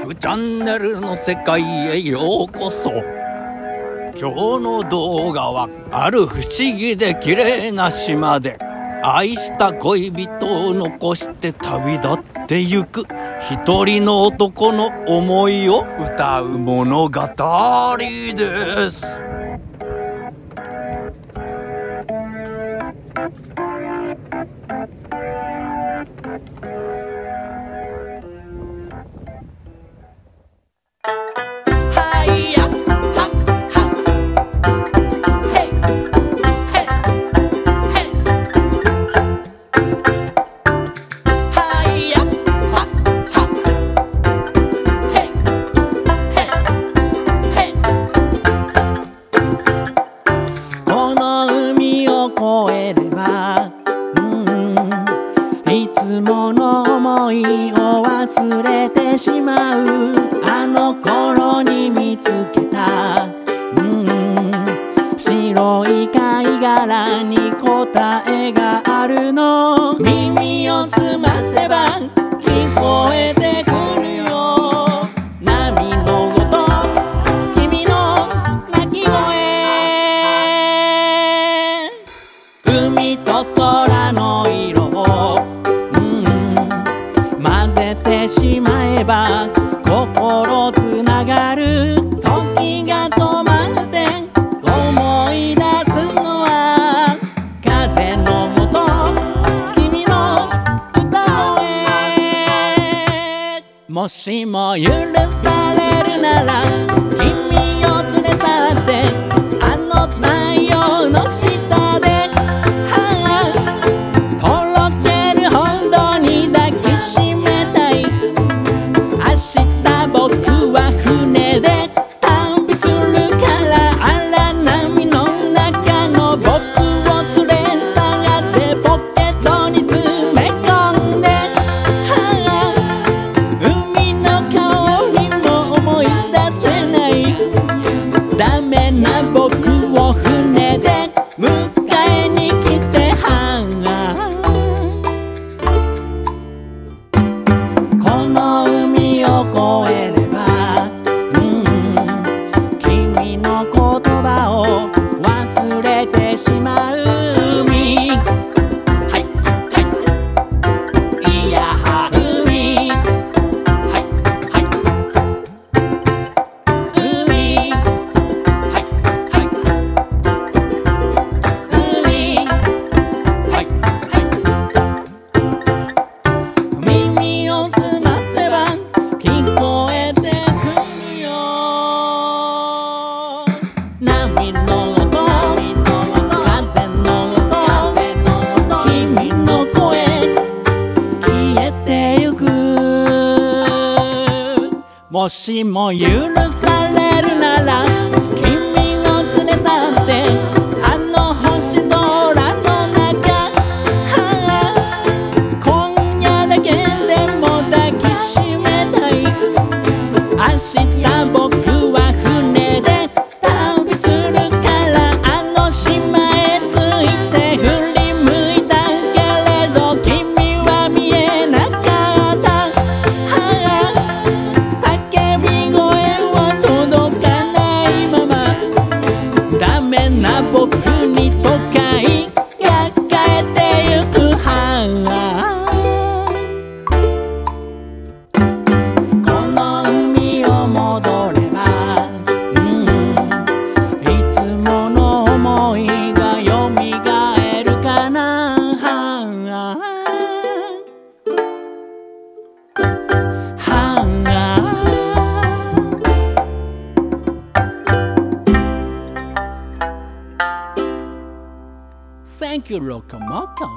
僕チャンネルの世界へようこそ。今日の動画はある不思議で綺麗な島で愛した恋人を残して旅立ってゆく一人の男の思いを歌う物語です。もしも許されるなら君を連れ去ってあの太陽の下で、とろけるほどに抱きしめたい。明日僕は船で旅するから荒波の中の僕を連れ去ってポケットに詰め込んで、もしも許されるなら君を連れ去ってあの星空の中、今夜だけでも抱きしめたい。明日僕は船で旅するからあの島へ着いて振り向いたけれど君は見えなかった。Thank you, Locomoco.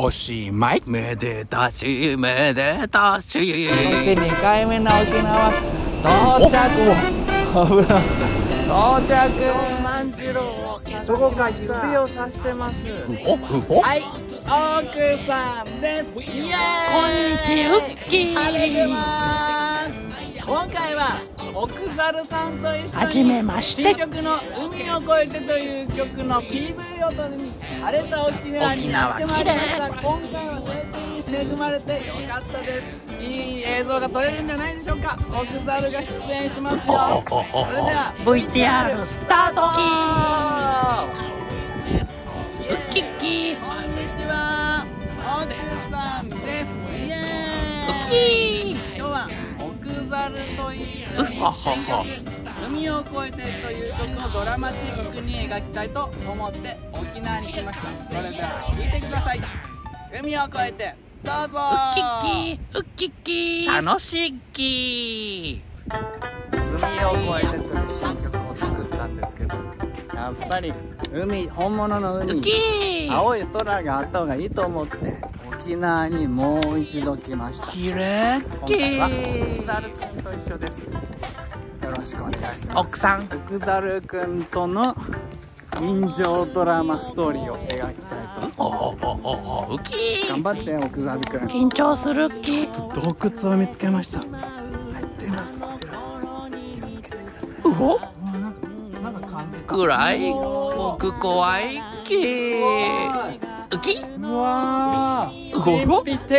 おしまい。めでたしめでたし。2回目の沖縄到着。危ない。到着。万次郎をどこか指をさしてます。はい、奥さんです。こんにちは。ウッキー。晴れてます。今回は。奥猿さんと一緒に新曲の「海を越えて」という曲の PV を撮りに晴れた沖縄にやってまいりました。今回は晴天に恵まれてよかったです。いい映像が撮れるんじゃないでしょうか。奥猿が出演しますよ。それでは VTR スタート。ウキッキー、こんにちは、奥さんです。イエーイ。今日は奥猿と一緒に海を越えてという曲をドラマチックに描きたいと思って沖縄に来ました。それでは聴いてください。海を越えてどうぞ。ウッキッキー、ウッキッキー、楽しいキー。海を越えてという新曲を作ったんですけど、やっぱり海、本物の海、青い空があった方がいいと思って沖縄にもう一度来ました。きれいきー。奥猿くんと一緒です。よろしくお願いします。奥さん、奥猿くんとの人情ドラマストーリーを描きたいと思います。ウキー。頑張って奥猿くん。緊張するきー。洞窟を見つけました。入ってます。こちら。気をつけてください。うほ。なんか感じ。暗い。僕怖いきー。ウキー。うわー。神秘的、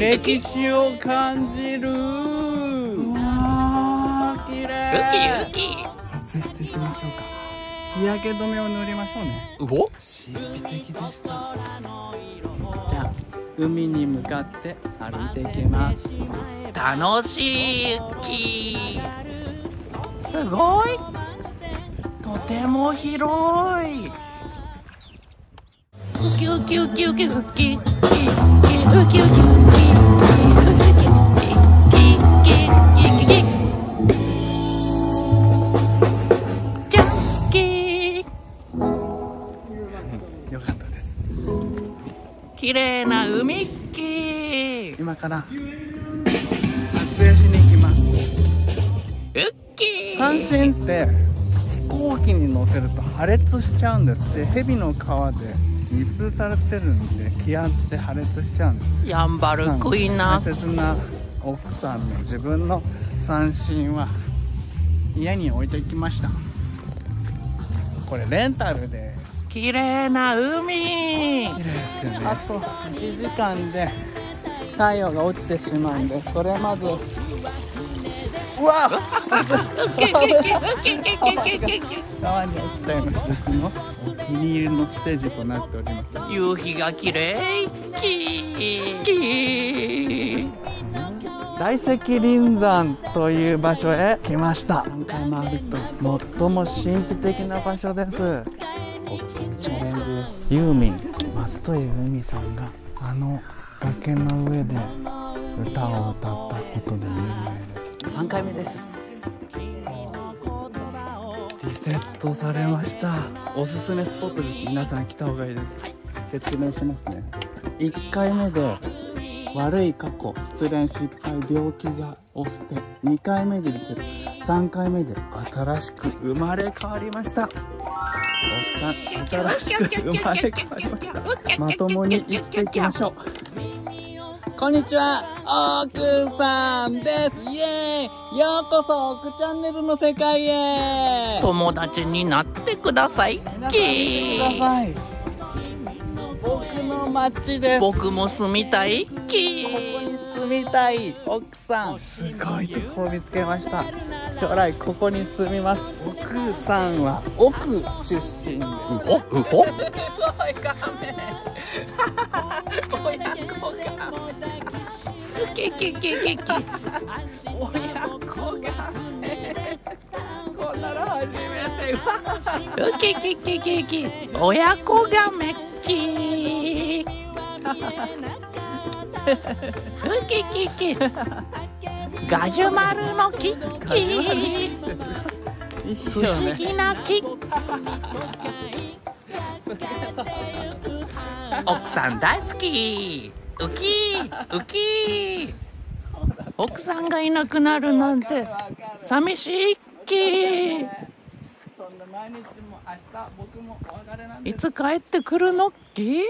歴史を感じる。うわー、綺麗。ウキウキ。撮影していきましょうか。日焼け止めを塗りましょうね。うお。神秘的でした。じゃあ海に向かって歩いていきます。楽しいウキ。すごい。とても広い。ウキウキウキウキウキウキ。よかったです。綺麗な海っき。今から撮影しに行きます。三線って飛行機に乗せると破裂しちゃうんですって。蛇の皮で密封されてるんで気圧で破裂しちゃうんです。やんばるクイナ。大切な奥さんの自分の三線は家に置いてきました。これレンタルで。綺麗な海。あと1時間で太陽が落ちてしまうんで、それまず。うわっ川に落ちちゃいました。のお気に入りのステージとなっております。夕日が綺麗。大石林山という場所へ来ました。3回回ると最も神秘的な場所です。ユーミン松任谷由実さんがあの崖の上で歌を歌ったことで有名です。3回目です。リセットされました。おすすめスポットです。皆さん来た方がいいです。説明しますね。1回目で悪い過去、失恋、失敗、病気が押して、2回目でリセット、3回目で新しく生まれ変わりました。おっさん、新しく生まれ変わりました。まともに生きていきましょう。こんにちは、奥さんです。イエーイ。ようこそ奥チャンネルの世界へ。友達になってください。僕の町です。僕も住みたい。ここに住みたい。奥さん、すごいとこを見つけました。将来ここに住みます。奥さんは奥出身です。ガジュマルの木、不思議な木。奥さん大好き。ウキーウキー。奥さんがいなくなるなんて寂しいっきー。いつ帰ってくるのっき？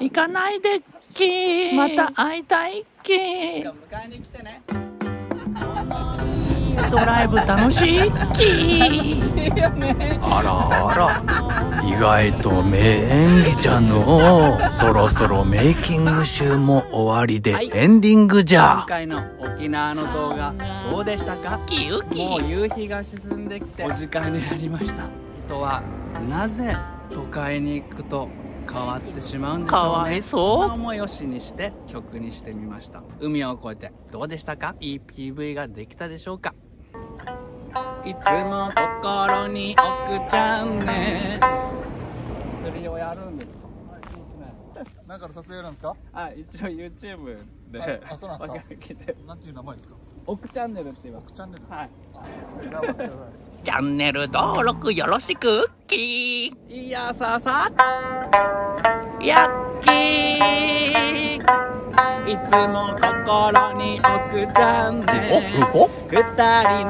行かないでっきー。また会いたいっきー。ドライブ楽しいっきー。あらあら、意外と名演技じゃのう。そろそろメイキング集も終わりでエンディングじゃ。今回の沖縄の動画どうでしたか？もう夕日が沈んできてお時間になりました。人はなぜ都会に行くと変わってしまうんでしょうね。かわいそう。その思いを詩にして曲にしてみました。海を越えてどうでしたか？いい PV ができたでしょうか？いつも心に置くチャンネル。釣りをやるんですか？なんかの撮影なんですか？あ、一応 YouTube で。あ、そうなんですか。なんていう名前ですか？奥チャンネルって言います。奥チャンネル。はい。チャンネル登録よろしく。キーいやささやっきー。いつも心に置くチャンネル。二人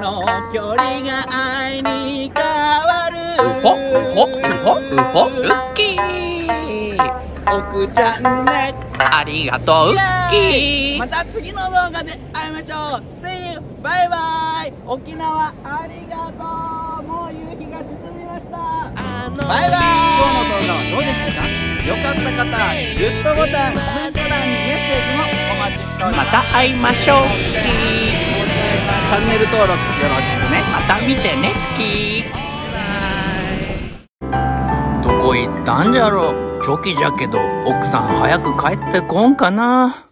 の距離が愛に変わる。ウッキー。置くチャンネルありがとうウッキー。また次の動画で会いましょう。See you! バイバイ。沖縄ありがとう。もう夕日が沈みました。バイバイ。今日の動画はどうでしたか？良かった方はグッドボタン、コメント欄にメッセージもお待ちしております。また会いましょう。チャンネル登録よろしくね。また見てね。キーどこ行ったんじゃろ。チョキじゃけど奥さん早く帰ってこんかな。